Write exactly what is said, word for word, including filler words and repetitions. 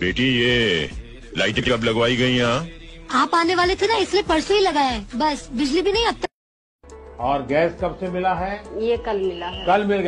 बेटी ये लाइटें कब लगवाई गई यहाँ? आप आने वाले थे ना इसलिए परसों ही लगाए, बस बिजली भी नहीं अब तक। और गैस कब से मिला है? ये कल मिला है। कल मिल गया।